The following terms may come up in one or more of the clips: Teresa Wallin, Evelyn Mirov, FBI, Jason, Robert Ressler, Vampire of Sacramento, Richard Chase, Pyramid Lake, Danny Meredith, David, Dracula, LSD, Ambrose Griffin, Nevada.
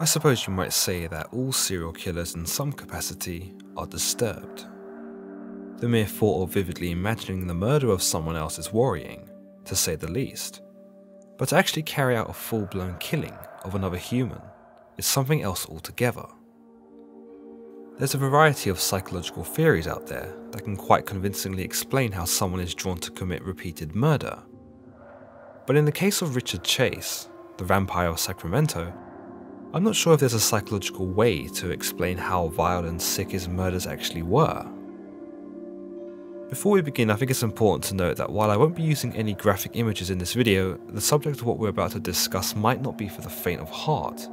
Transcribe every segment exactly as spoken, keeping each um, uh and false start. I suppose you might say that all serial killers in some capacity are disturbed. The mere thought of vividly imagining the murder of someone else is worrying, to say the least. But to actually carry out a full-blown killing of another human is something else altogether. There's a variety of psychological theories out there that can quite convincingly explain how someone is drawn to commit repeated murder. But in the case of Richard Chase, the Vampire of Sacramento, I'm not sure if there's a psychological way to explain how vile and sick his murders actually were. Before we begin, I think it's important to note that while I won't be using any graphic images in this video, the subject of what we're about to discuss might not be for the faint of heart.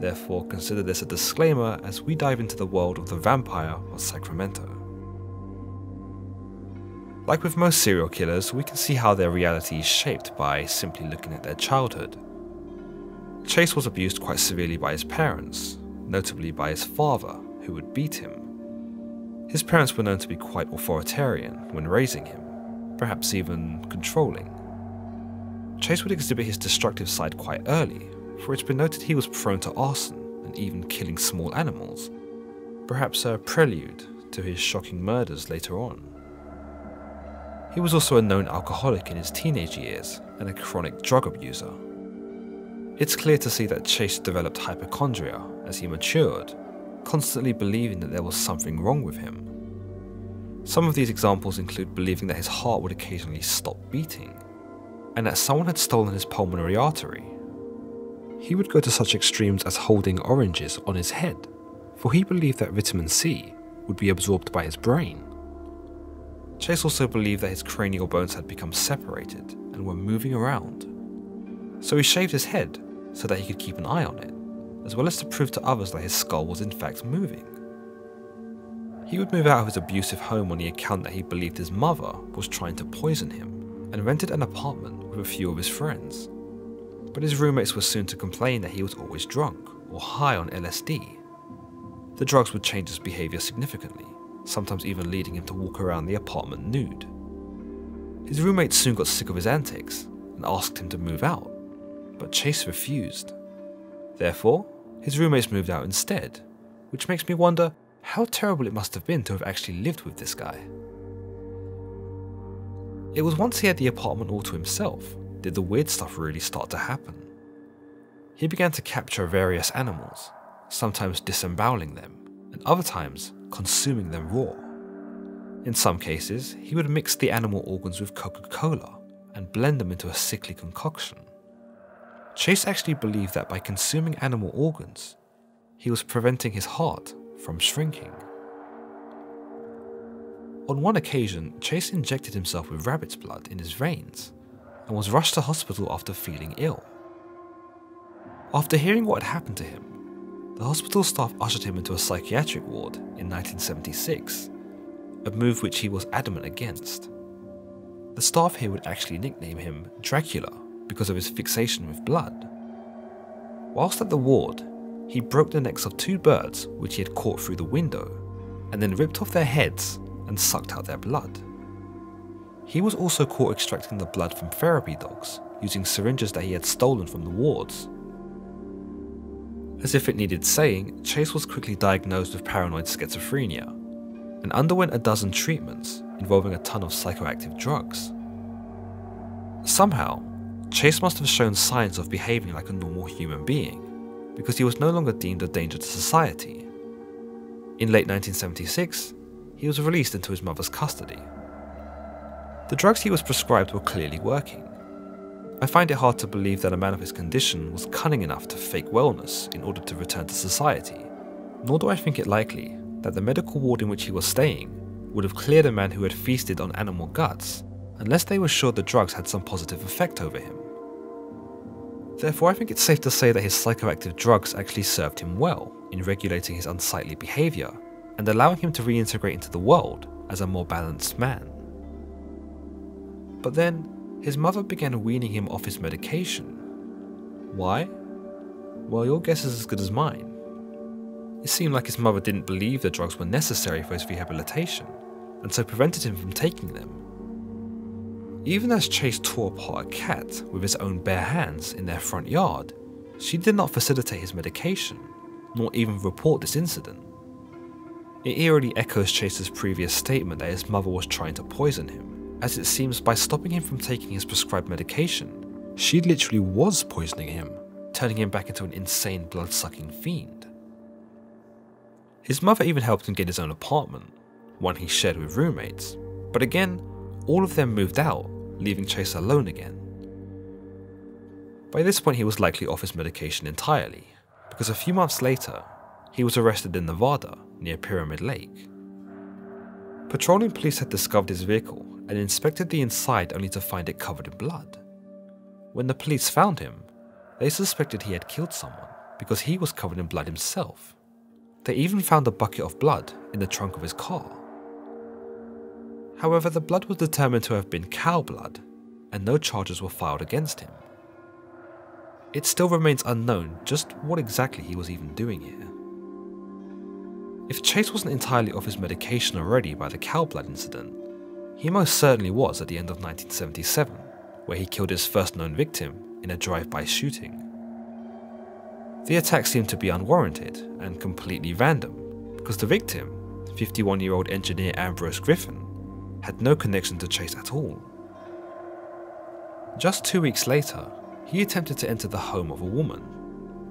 Therefore, consider this a disclaimer as we dive into the world of the Vampire of Sacramento. Like with most serial killers, we can see how their reality is shaped by simply looking at their childhood. Chase was abused quite severely by his parents, notably by his father, who would beat him. His parents were known to be quite authoritarian when raising him, perhaps even controlling. Chase would exhibit his destructive side quite early, for it's been noted he was prone to arson and even killing small animals, perhaps a prelude to his shocking murders later on. He was also a known alcoholic in his teenage years and a chronic drug abuser. It's clear to see that Chase developed hypochondria as he matured, constantly believing that there was something wrong with him. Some of these examples include believing that his heart would occasionally stop beating, and that someone had stolen his pulmonary artery. He would go to such extremes as holding oranges on his head, for he believed that vitamin C would be absorbed by his brain. Chase also believed that his cranial bones had become separated and were moving around, so he shaved his head so that he could keep an eye on it, as well as to prove to others that his skull was in fact moving. He would move out of his abusive home on the account that he believed his mother was trying to poison him, and rented an apartment with a few of his friends. But his roommates were soon to complain that he was always drunk or high on L S D. The drugs would change his behaviour significantly, sometimes even leading him to walk around the apartment nude. His roommates soon got sick of his antics and asked him to move out, but Chase refused. Therefore, his roommates moved out instead, which makes me wonder how terrible it must have been to have actually lived with this guy. It was once he had the apartment all to himself, did the weird stuff really start to happen. He began to capture various animals, sometimes disemboweling them, and other times consuming them raw. In some cases, he would mix the animal organs with Coca-Cola and blend them into a sickly concoction. Chase actually believed that by consuming animal organs, he was preventing his heart from shrinking. On one occasion, Chase injected himself with rabbit's blood in his veins and was rushed to hospital after feeling ill. After hearing what had happened to him, the hospital staff ushered him into a psychiatric ward in nineteen seventy-six, a move which he was adamant against. The staff here would actually nickname him Dracula, because of his fixation with blood. Whilst at the ward, he broke the necks of two birds which he had caught through the window, and then ripped off their heads and sucked out their blood. He was also caught extracting the blood from therapy dogs, using syringes that he had stolen from the wards. As if it needed saying, Chase was quickly diagnosed with paranoid schizophrenia, and underwent a dozen treatments involving a ton of psychoactive drugs. Somehow, Chase must have shown signs of behaving like a normal human being, because he was no longer deemed a danger to society. In late nineteen seventy-six, he was released into his mother's custody. The drugs he was prescribed were clearly working. I find it hard to believe that a man of his condition was cunning enough to fake wellness in order to return to society, nor do I think it likely that the medical ward in which he was staying would have cleared a man who had feasted on animal guts, unless they were sure the drugs had some positive effect over him. Therefore, I think it's safe to say that his psychoactive drugs actually served him well in regulating his unsightly behaviour and allowing him to reintegrate into the world as a more balanced man. But then, his mother began weaning him off his medication. Why? Well, your guess is as good as mine. It seemed like his mother didn't believe the drugs were necessary for his rehabilitation, and so prevented him from taking them. Even as Chase tore apart a cat with his own bare hands in their front yard, She did not facilitate his medication, nor even report this incident. It eerily echoes Chase's previous statement that his mother was trying to poison him, as it seems by stopping him from taking his prescribed medication, she literally was poisoning him, turning him back into an insane blood-sucking fiend. His mother even helped him get his own apartment, one he shared with roommates, but again, all of them moved out, leaving Chase alone again. By this point he was likely off his medication entirely, because a few months later, he was arrested in Nevada, near Pyramid Lake. Patrolling police had discovered his vehicle and inspected the inside only to find it covered in blood. When the police found him, they suspected he had killed someone because he was covered in blood himself. They even found a bucket of blood in the trunk of his car. However, the blood was determined to have been cow blood, and no charges were filed against him. It still remains unknown just what exactly he was even doing here. If Chase wasn't entirely off his medication already by the cow blood incident, he most certainly was at the end of nineteen seventy-seven, where he killed his first known victim in a drive-by shooting. The attack seemed to be unwarranted and completely random, because the victim, fifty-one-year-old engineer Ambrose Griffin, had no connection to Chase at all. Just two weeks later, he attempted to enter the home of a woman,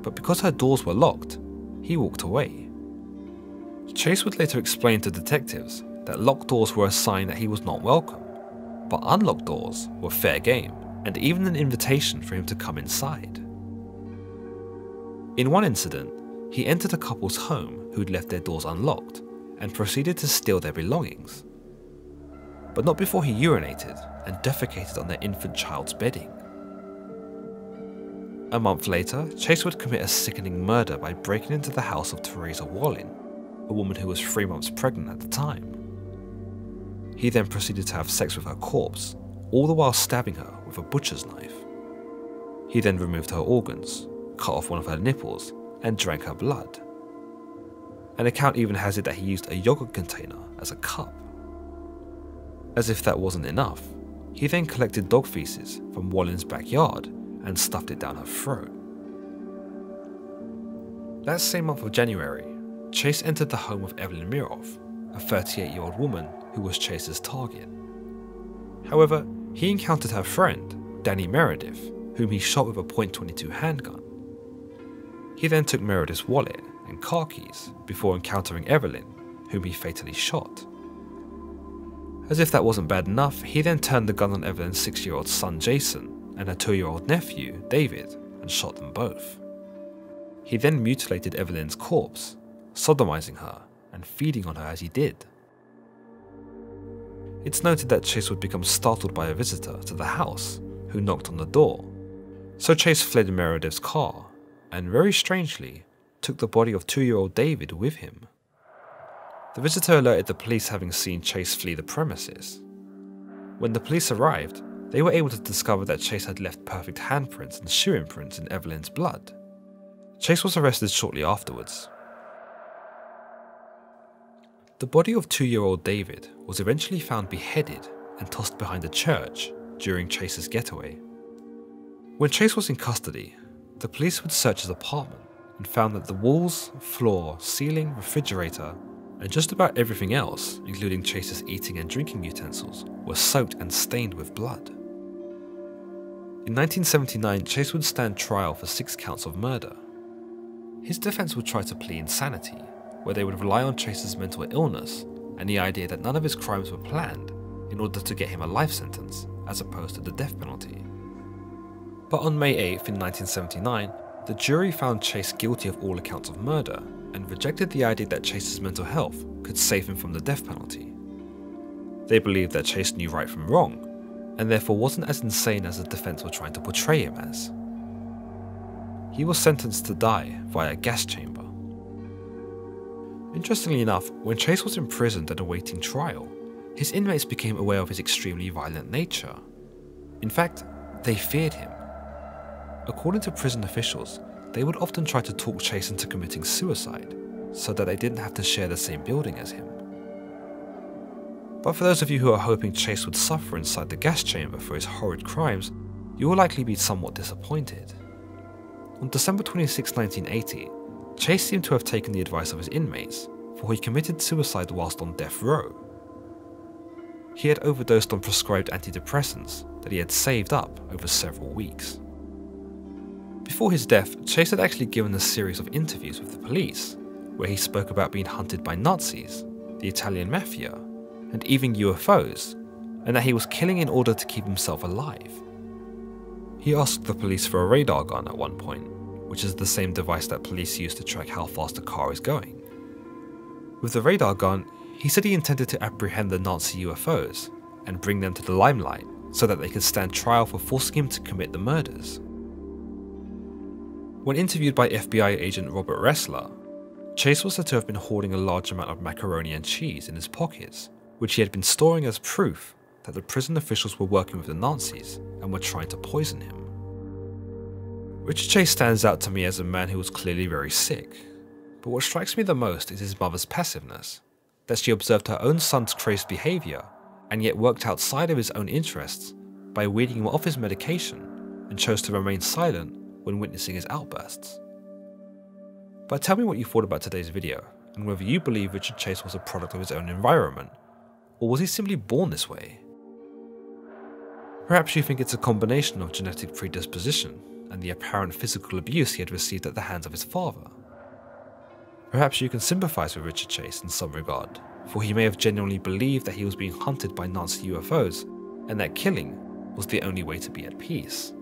but because her doors were locked, he walked away. Chase would later explain to detectives that locked doors were a sign that he was not welcome, but unlocked doors were fair game and even an invitation for him to come inside. In one incident, he entered a couple's home who'd left their doors unlocked and proceeded to steal their belongings, but not before he urinated and defecated on their infant child's bedding. A month later, Chase would commit a sickening murder by breaking into the house of Teresa Wallin, a woman who was three months pregnant at the time. He then proceeded to have sex with her corpse, all the while stabbing her with a butcher's knife. He then removed her organs, cut off one of her nipples, and drank her blood. An account even has it that he used a yogurt container as a cup. As if that wasn't enough, he then collected dog feces from Wallin's backyard and stuffed it down her throat. That same month of January, Chase entered the home of Evelyn Mirov, a thirty-eight-year-old woman who was Chase's target. However, he encountered her friend, Danny Meredith, whom he shot with a point two two handgun. He then took Meredith's wallet and car keys before encountering Evelyn, whom he fatally shot. As if that wasn't bad enough, he then turned the gun on Evelyn's six-year-old son Jason, and her two-year-old nephew, David, and shot them both. He then mutilated Evelyn's corpse, sodomizing her and feeding on her as he did. It's noted that Chase would become startled by a visitor to the house who knocked on the door, so Chase fled in Meredith's car and, very strangely, took the body of two-year-old David with him. The visitor alerted the police having seen Chase flee the premises. When the police arrived, they were able to discover that Chase had left perfect handprints and shoe imprints in Evelyn's blood. Chase was arrested shortly afterwards. The body of two-year-old David was eventually found beheaded and tossed behind a church during Chase's getaway. When Chase was in custody, the police would search his apartment and found that the walls, floor, ceiling, refrigerator, and just about everything else, including Chase's eating and drinking utensils, were soaked and stained with blood. In nineteen seventy-nine, Chase would stand trial for six counts of murder. His defense would try to plead insanity, where they would rely on Chase's mental illness and the idea that none of his crimes were planned in order to get him a life sentence as opposed to the death penalty. But on May eighth in nineteen seventy-nine, the jury found Chase guilty of all accounts of murder and rejected the idea that Chase's mental health could save him from the death penalty. They believed that Chase knew right from wrong, and therefore wasn't as insane as the defense were trying to portray him as. He was sentenced to die via a gas chamber. Interestingly enough, when Chase was imprisoned and awaiting trial, his inmates became aware of his extremely violent nature. In fact, they feared him. According to prison officials, they would often try to talk Chase into committing suicide, so that they didn't have to share the same building as him. But for those of you who are hoping Chase would suffer inside the gas chamber for his horrid crimes, you will likely be somewhat disappointed. On December twenty-sixth, nineteen eighty, Chase seemed to have taken the advice of his inmates, for he committed suicide whilst on death row. He had overdosed on prescribed antidepressants that he had saved up over several weeks. Before his death, Chase had actually given a series of interviews with the police, where he spoke about being hunted by Nazis, the Italian mafia, and even U F Os, and that he was killing in order to keep himself alive. He asked the police for a radar gun at one point, which is the same device that police use to track how fast a car is going. With the radar gun, he said he intended to apprehend the Nazi U F Os and bring them to the limelight so that they could stand trial for forcing him to commit the murders. When interviewed by F B I agent Robert Ressler, Chase was said to have been hoarding a large amount of macaroni and cheese in his pockets, which he had been storing as proof that the prison officials were working with the Nazis and were trying to poison him. Richard Chase stands out to me as a man who was clearly very sick, but what strikes me the most is his mother's passiveness, that she observed her own son's crazed behaviour and yet worked outside of his own interests by weaning him off his medication and chose to remain silent when witnessing his outbursts. But tell me what you thought about today's video, and whether you believe Richard Chase was a product of his own environment, or was he simply born this way? Perhaps you think it's a combination of genetic predisposition and the apparent physical abuse he had received at the hands of his father. Perhaps you can sympathise with Richard Chase in some regard, for he may have genuinely believed that he was being hunted by Nazi U F Os and that killing was the only way to be at peace.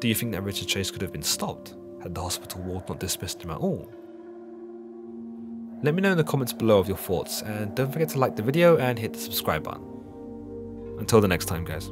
Do you think that Richard Chase could have been stopped had the hospital ward not dismissed him at all? Let me know in the comments below of your thoughts, and don't forget to like the video and hit the subscribe button. Until the next time, guys.